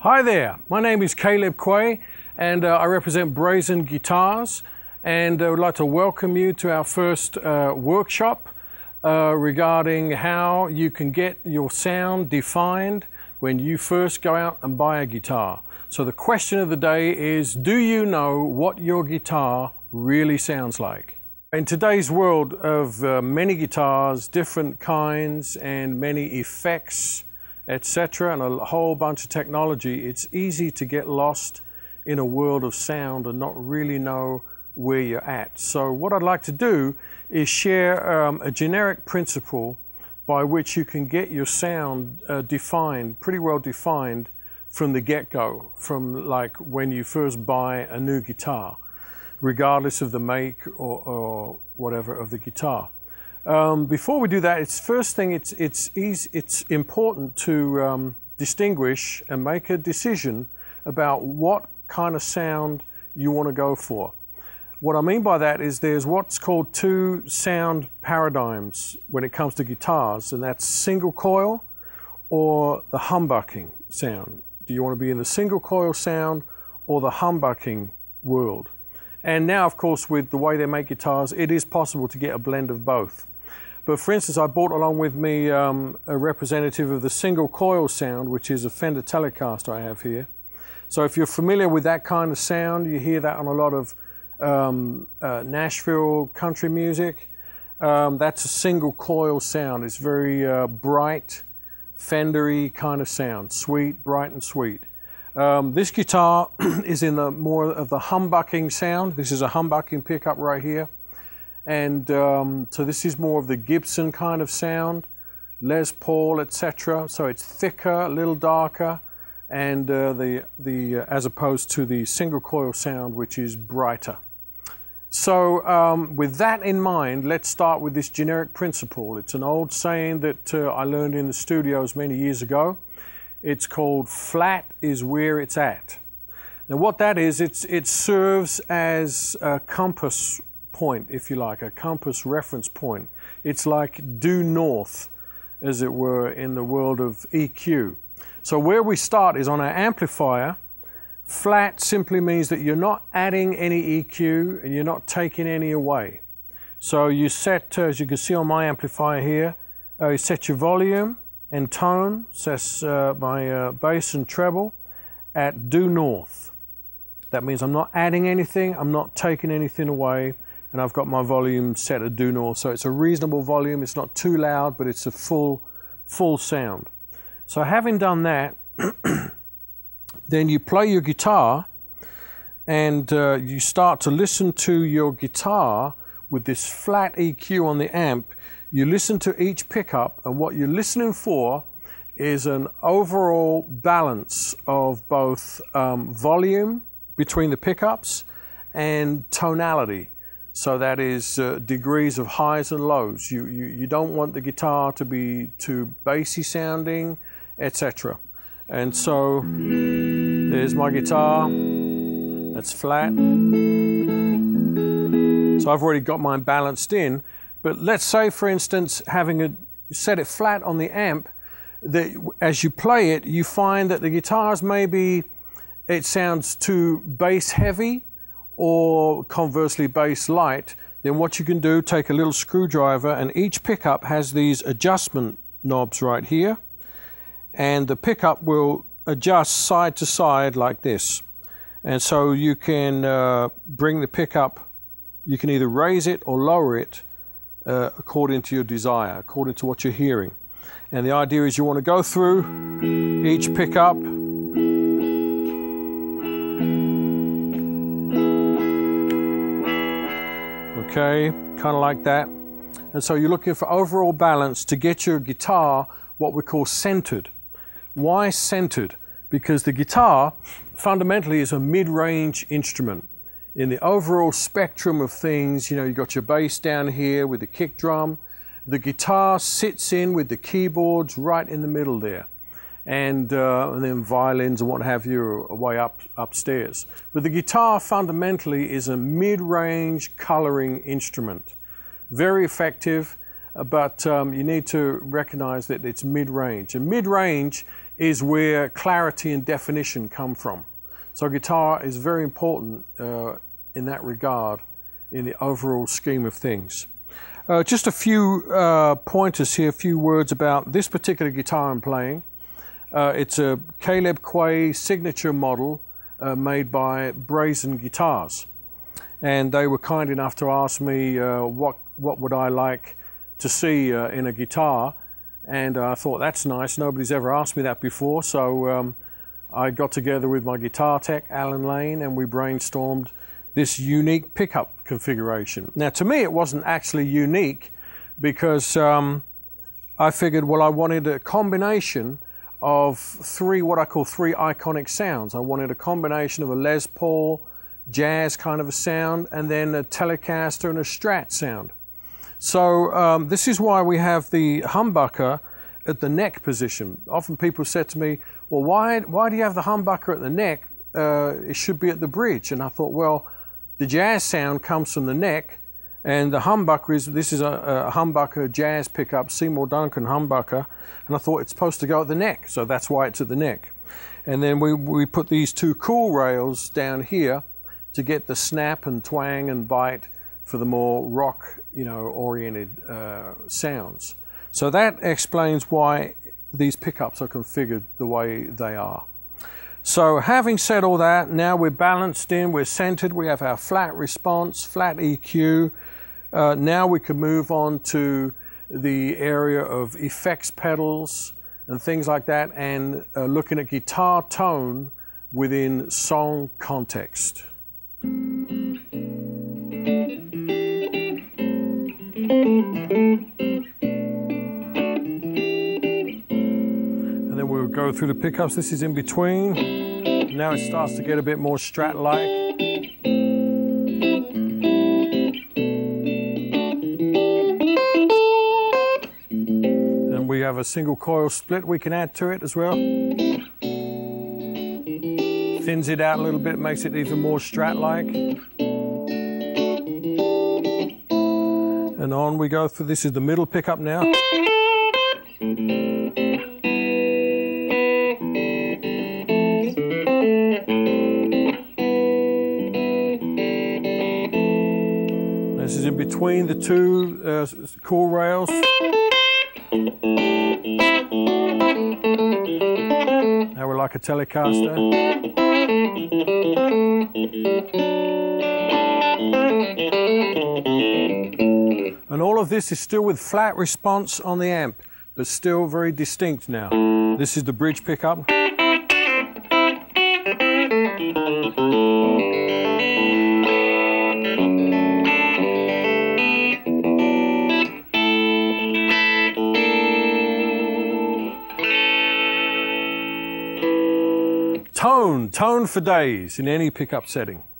Hi there, my name is Caleb Quaye and I represent Brazen Guitars, and I would like to welcome you to our first workshop regarding how you can get your sound defined when you first go out and buy a guitar. So the question of the day is, do you know what your guitar really sounds like? In today's world of many guitars, different kinds and many effects, etc., and a whole bunch of technology, it's easy to get lost in a world of sound and not really know where you're at. So what I'd like to do is share a generic principle by which you can get your sound defined, pretty well defined, from the get-go, from like when you first buy a new guitar, regardless of the make or whatever of the guitar. Before we do that, it's important to distinguish and make a decision about what kind of sound you want to go for. What I mean by that is there's what's called two sound paradigms when it comes to guitars, and that's single coil or the humbucking sound. Do you want to be in the single coil sound or the humbucking world? And now, of course, with the way they make guitars, it is possible to get a blend of both. But for instance, I brought along with me a representative of the single coil sound, which is a Fender Telecaster I have here. So if you're familiar with that kind of sound, you hear that on a lot of Nashville country music. That's a single coil sound. It's very bright, Fender-y kind of sound, sweet, bright and sweet. This guitar is in the more of the humbucking sound. This is a humbucking pickup right here. And so this is more of the Gibson kind of sound, Les Paul, etc. So it's thicker, a little darker, and as opposed to the single coil sound, which is brighter. So with that in mind, let's start with this generic principle. It's an old saying that I learned in the studios many years ago. It's called flat is where it's at. Now what that is, it serves as a compass point, if you like, a compass reference point. It's like due north, as it were, in the world of EQ. So where we start is on our amplifier. Flat simply means that you're not adding any EQ and you're not taking any away. So you set, as you can see on my amplifier here, you set your volume and tone, says my bass and treble, at due north. That means I'm not adding anything, I'm not taking anything away, and I've got my volume set at due north. So it's a reasonable volume, it's not too loud, but it's a full sound. So having done that, then you play your guitar, and you start to listen to your guitar with this flat EQ on the amp. You listen to each pickup, and what you're listening for is an overall balance of both volume between the pickups and tonality. So that is degrees of highs and lows. You don't want the guitar to be too bassy sounding, etc. And so there's my guitar, that's flat. So I've already got mine balanced in. But let's say, for instance, having set it flat on the amp, that as you play it, you find that the guitars maybe it sounds too bass heavy or conversely bass light. Then what you can do, take a little screwdriver, and each pickup has these adjustment knobs right here, and the pickup will adjust side to side like this. And so you can bring the pickup, you can either raise it or lower it, according to your desire, according to what you're hearing. And the idea is you want to go through each pickup okay, kind of like that. And so you're looking for overall balance to get your guitar what we call centered. Why centered? because the guitar fundamentally is a mid-range instrument. In the overall spectrum of things, you know, you've got your bass down here with the kick drum. The guitar sits in with the keyboards right in the middle there. And then violins and what have you are way upstairs. But the guitar fundamentally is a mid-range coloring instrument. Very effective, but you need to recognize that it's mid-range. And mid-range is where clarity and definition come from. So guitar is very important in that regard in the overall scheme of things. Just a few pointers here, a few words about this particular guitar I'm playing. It's a Caleb Quaye signature model made by Brazen Guitars. And they were kind enough to ask me what would I like to see in a guitar. And I thought, that's nice, nobody's ever asked me that before. So I got together with my guitar tech, Alan Lane, and we brainstormed this unique pickup configuration. Now, to me, it wasn't actually unique because I figured, well, I wanted a combination of three, what I call three iconic sounds. I wanted a combination of a Les Paul, jazz kind of a sound, and then a Telecaster and a Strat sound. So this is why we have the humbucker at the neck position. Often people said to me, well, why do you have the humbucker at the neck? It should be at the bridge. And I thought, well, the jazz sound comes from the neck, and the humbucker is, this is a humbucker jazz pickup, Seymour Duncan humbucker, and I thought it's supposed to go at the neck, so that's why it's at the neck. And then we put these two cool rails down here to get the snap and twang and bite for the more rock, you know, oriented sounds. So that explains why these pickups are configured the way they are. So having said all that, now we're balanced in, we're centered, we have our flat response, flat EQ. Now we can move on to the area of effects pedals and things like that, and looking at guitar tone within song context. And then we'll go through the pickups. This is in between. Now it starts to get a bit more Strat-like. And we have a single coil split we can add to it as well. Thins it out a little bit, makes it even more Strat-like. And on we go through, this is the middle pickup now. This is in between the two cool rails. Now we're like a Telecaster. And all of this is still with flat response on the amp, but still very distinct now. This is the bridge pickup. Tone for days in any pickup setting.